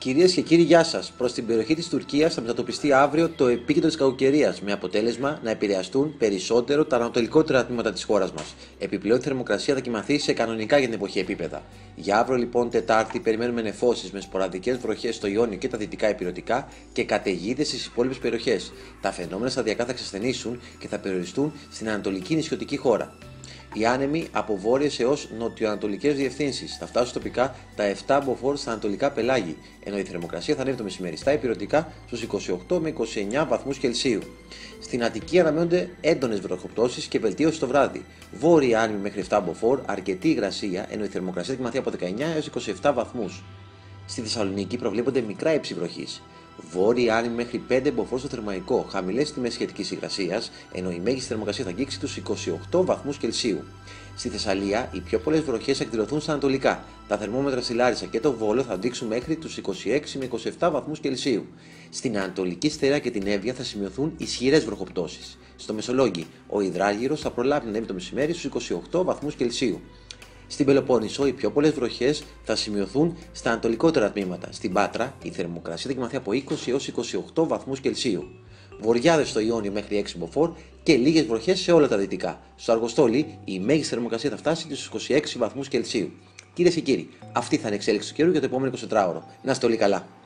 Κυρίες και κύριοι, γεια σας. Προς την περιοχή της Τουρκίας θα μετατοπιστεί αύριο το επίκεντρο της κακοκαιρίας, με αποτέλεσμα να επηρεαστούν περισσότερο τα ανατολικότερα τμήματα της χώρας μας. Επιπλέον, η θερμοκρασία θα κυμανθεί σε κανονικά για την εποχή επίπεδα. Για αύριο, λοιπόν, Τετάρτη, περιμένουμε νεφώσεις με σποραδικές βροχές στο Ιόνιο και τα δυτικά ηπειρωτικά και καταιγίδες στις υπόλοιπες περιοχές. Τα φαινόμενα σταδιακά θα ξεσθενήσουν και θα περιοριστούν στην ανατολική νησιωτική χώρα. Οι άνεμοι από βόρειες έως νοτιοανατολικές διευθύνσεις θα φτάσουν τοπικά τα 7 μποφόρ στα ανατολικά πελάγη, ενώ η θερμοκρασία θα ανέβει το μεσημέρι στα ηπειρωτικά στους 28 με 29 βαθμούς Κελσίου. Στην Αττική αναμένονται έντονες βροχοπτώσεις και βελτίωση το βράδυ. Βόρειοι άνεμοι μέχρι 7 μποφόρ, αρκετή υγρασία, ενώ η θερμοκρασία θα κυμανθεί από 19 έως 27 βαθμούς. Στη Θεσσαλονίκη προβλέπονται μικρά ύψη βροχής. Βόρειοι άνεμοι μέχρι 5 μποφόρ στο Θερμαϊκό, χαμηλές τιμές σχετικής υγρασίας, ενώ η μέγιστη θερμοκρασία θα αγγίξει τους 28 βαθμούς Κελσίου. Στη Θεσσαλία, οι πιο πολλές βροχές θα εκδηλωθούν στα ανατολικά. Τα θερμόμετρα στη Λάρισα και το Βόλο θα αντίξουν μέχρι τους 26 με 27 βαθμούς Κελσίου. Στην Ανατολική Στερεά και την Εύβοια θα σημειωθούν ισχυρές βροχοπτώσεις. Στο Μεσολόγγι, ο υδράργυρος θα προλάβει να ανέβει το μεσημέρι στους 28 βαθμούς Κελσίου. Στην Πελοπόννησο, οι πιο πολλές βροχές θα σημειωθούν στα ανατολικότερα τμήματα. Στην Πάτρα, η θερμοκρασία θα κυμανθεί από 20 έως 28 βαθμούς Κελσίου. Βοριάδες στο Ιόνιο μέχρι 6 μποφόρ και λίγες βροχές σε όλα τα δυτικά. Στο Αργοστόλι, η μέγιστη θερμοκρασία θα φτάσει στους 26 βαθμούς Κελσίου. Κυρίες και κύριοι, αυτή θα είναι η εξέλιξη του καιρού για το επόμενο 24ωρο. Να είστε όλοι καλά.